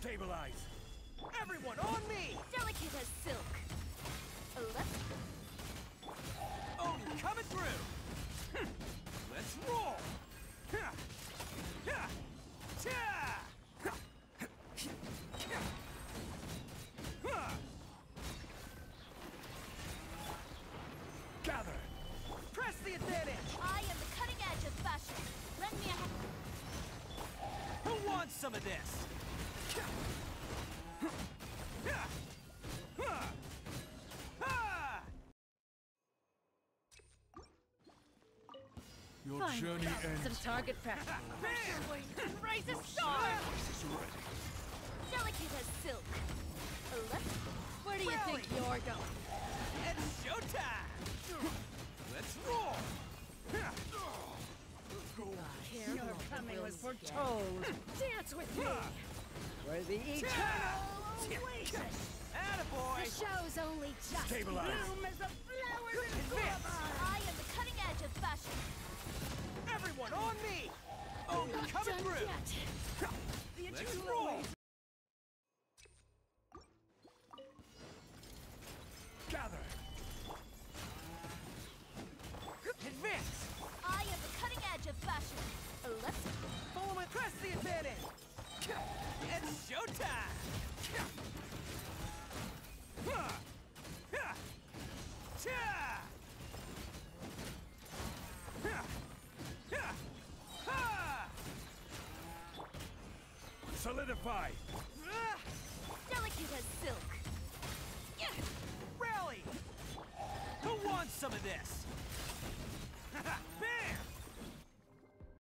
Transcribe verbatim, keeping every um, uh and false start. Stabilize! Everyone on me! Delicate as silk! Electric. Oh, coming through! Let's roll! Gather! Press the advantage! I am the cutting edge of fashion. Let me a- Who wants some of this? Your Fine. journey ends. Some target practice. Raise a star! Delicate as silk. Where do you Rally. think you're going? It's showtime! Let's roll! Your no coming was foretold. Dance with me! We're the eternal oasis! Attaboy! The show's only just. Stabilize! Bloom as the flowers in lava! I am the cutting edge of fashion. Everyone on me! Oh, not coming through! Yet. Let's roll! Gather! Advance! I am the cutting edge of fashion. Let's follow and press the advantage! It's showtime! Solidify! Delicate as silk! Yeah. Rally! Who wants some of this?